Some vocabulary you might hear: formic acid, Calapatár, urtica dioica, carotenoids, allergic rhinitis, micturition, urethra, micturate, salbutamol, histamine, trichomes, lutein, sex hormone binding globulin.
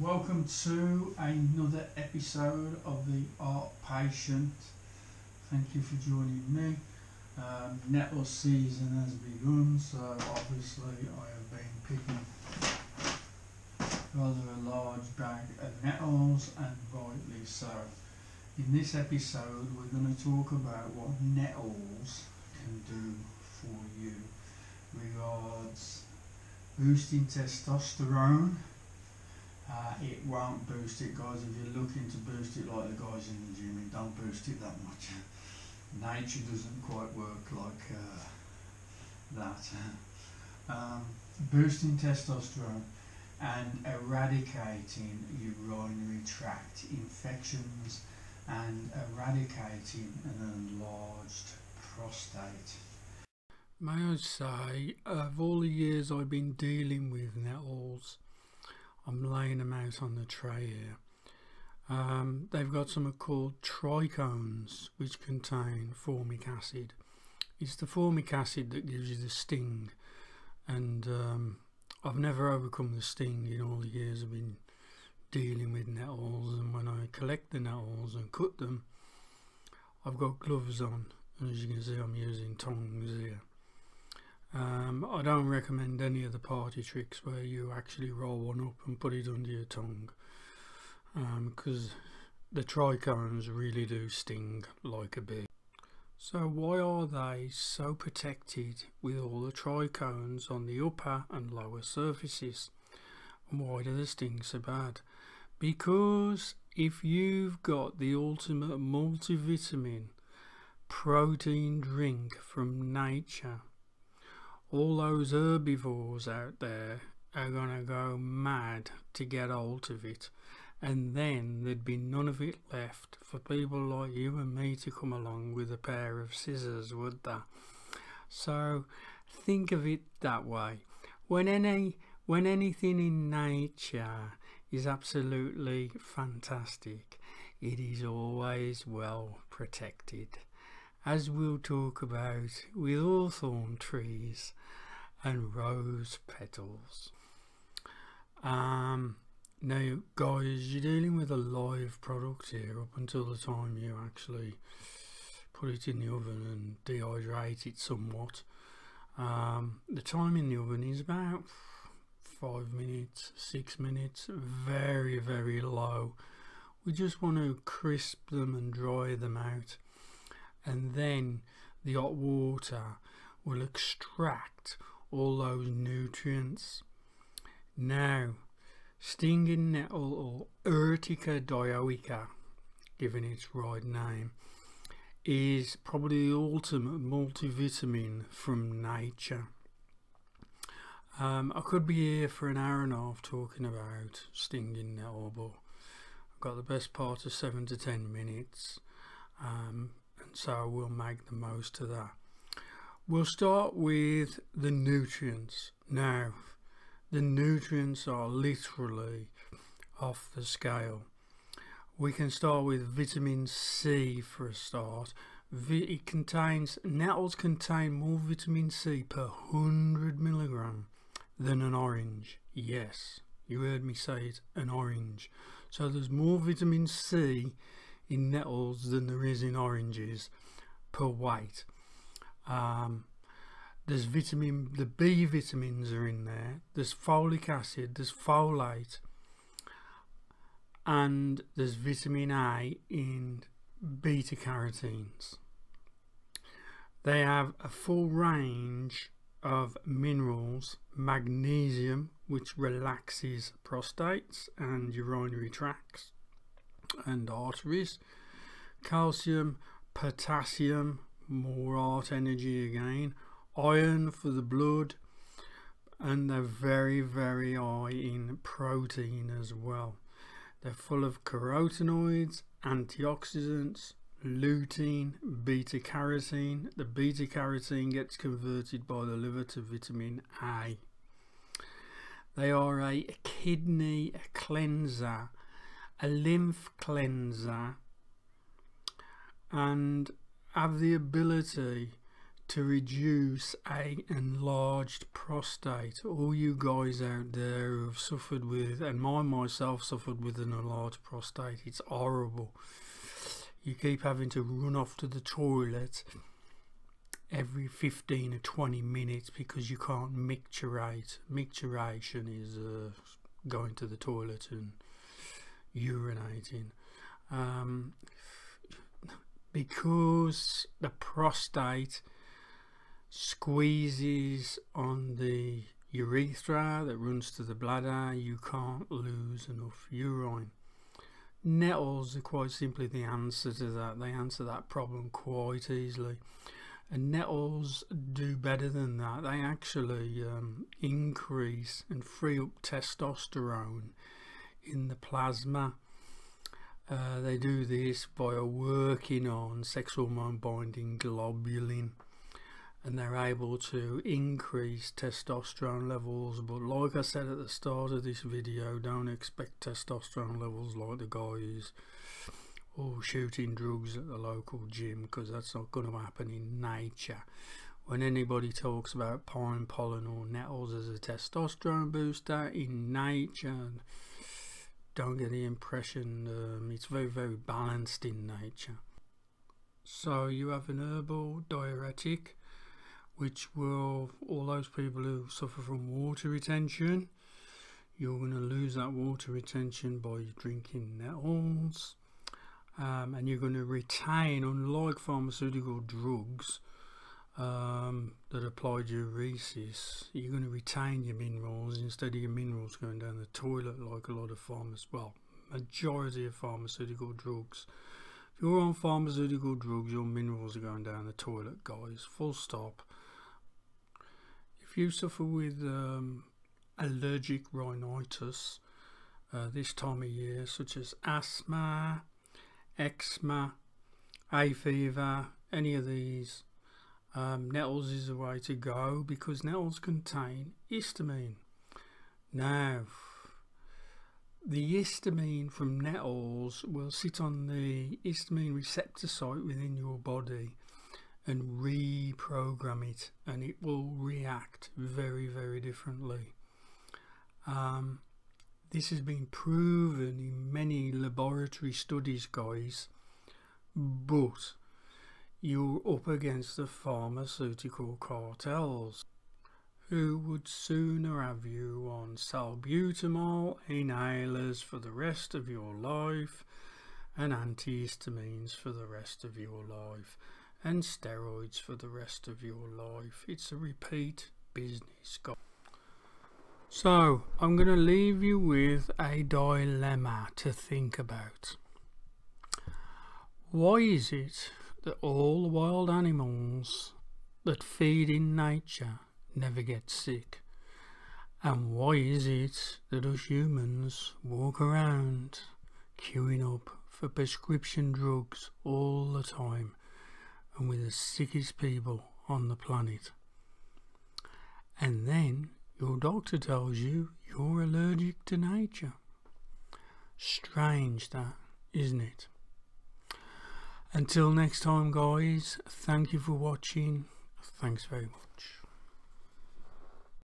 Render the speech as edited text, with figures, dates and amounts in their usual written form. Welcome to another episode of The Art Patient. Thank you for joining me. Nettle season has begun, so obviously I have been picking rather a large bag of nettles, and rightly so. In this episode we're going to talk about what nettles can do for you regards boosting testosterone. It won't boost it, guys. If you're looking to boost it like the guys in the gym, don't boost it that much. Nature doesn't quite work like that. Boosting testosterone and eradicating urinary tract infections and eradicating an enlarged prostate. May I say, of all the years I've been dealing with nettles, I'm laying them out on the tray here. They've got something called trichomes, which contain formic acid. It's the formic acid that gives you the sting, and I've never overcome the sting in all the years I've been dealing with nettles. And when I collect the nettles and cut them, I've got gloves on, and as you can see I'm using tongs here. I don't recommend any of the party tricks where you actually roll one up and put it under your tongue, because the trichomes really do sting like a bee. So why are they so protected with all the trichomes on the upper and lower surfaces, and why do they sting so bad? Because if you've got the ultimate multivitamin protein drink from nature, all those herbivores out there are going to go mad to get hold of it, and then there'd be none of it left for people like you and me to come along with a pair of scissors, would there? So think of it that way. When anything in nature is absolutely fantastic, it is always well protected, as we'll talk about with all thorn trees and rose petals. Now guys, you're dealing with a live product here up until the time you actually put it in the oven and dehydrate it somewhat. The time in the oven is about 5 minutes, 6 minutes, very very low. We just want to crisp them and dry them out, and then the hot water will extract all those nutrients. Now, stinging nettle, or urtica dioica, given its right name, is probably the ultimate multivitamin from nature. I could be here for an hour and a half talking about stinging nettle, but I've got the best part of 7 to 10 minutes. So we'll make the most of that. We'll start with the nutrients. Now, the nutrients are literally off the scale. We can start with vitamin C for a start. Nettles contain more vitamin C per 100 milligram than an orange. Yes, you heard me say it, an orange. So there's more vitamin C in nettles than there is in oranges per weight. There's the B vitamins are in there, there's folic acid, there's folate, and there's vitamin A in beta carotenes. They have a full range of minerals: magnesium, which relaxes prostates and urinary tracts and arteries; calcium, potassium, more art energy again; iron for the blood, and they're very very high in protein as well. They're full of carotenoids, antioxidants, lutein, beta carotene. The beta carotene gets converted by the liver to vitamin A. They are a kidney cleanser, a lymph cleanser, and have the ability to reduce an enlarged prostate. All you guys out there who have suffered with, and myself suffered with, an enlarged prostate, it's horrible. You keep having to run off to the toilet every 15 or 20 minutes because you can't micturate. Micturition is going to the toilet and urinating. Because the prostate squeezes on the urethra that runs to the bladder, you can't lose enough urine. Nettles are quite simply the answer to that. They answer that problem quite easily, and nettles do better than that. They actually increase and free up testosterone in the plasma. They do this by working on sex hormone binding globulin, and they're able to increase testosterone levels. But like I said at the start of this video, don't expect testosterone levels like the guys all shooting drugs at the local gym, because that's not going to happen in nature. When anybody talks about pine pollen or nettles as a testosterone booster in nature, don't get the impression. It's very, very balanced in nature. So you have an herbal diuretic, which will, all those people who suffer from water retention, you're going to lose that water retention by drinking nettles, and you're going to retain, unlike pharmaceutical drugs that apply diuresis, you're going to retain your minerals instead of your minerals going down the toilet like a lot of majority of pharmaceutical drugs. If you're on pharmaceutical drugs, your minerals are going down the toilet, guys, full stop. If you suffer with allergic rhinitis this time of year, such as asthma, eczema, hay fever, any of these, nettles is the way to go, because nettles contain histamine. Now, the histamine from nettles will sit on the histamine receptor site within your body and reprogram it, and it will react very, very differently. This has been proven in many laboratory studies, guys, but you're up against the pharmaceutical cartels, who would sooner have you on salbutamol, inhalers for the rest of your life, and antihistamines for the rest of your life, and steroids for the rest of your life. It's a repeat business, guys. So I'm going to leave you with a dilemma to think about. Why is it that all the wild animals that feed in nature never get sick? And why is it that us humans walk around queuing up for prescription drugs all the time, and we're the sickest people on the planet? And then your doctor tells you you're allergic to nature. Strange that, isn't it? Until next time, guys, thank you for watching. Thanks very much.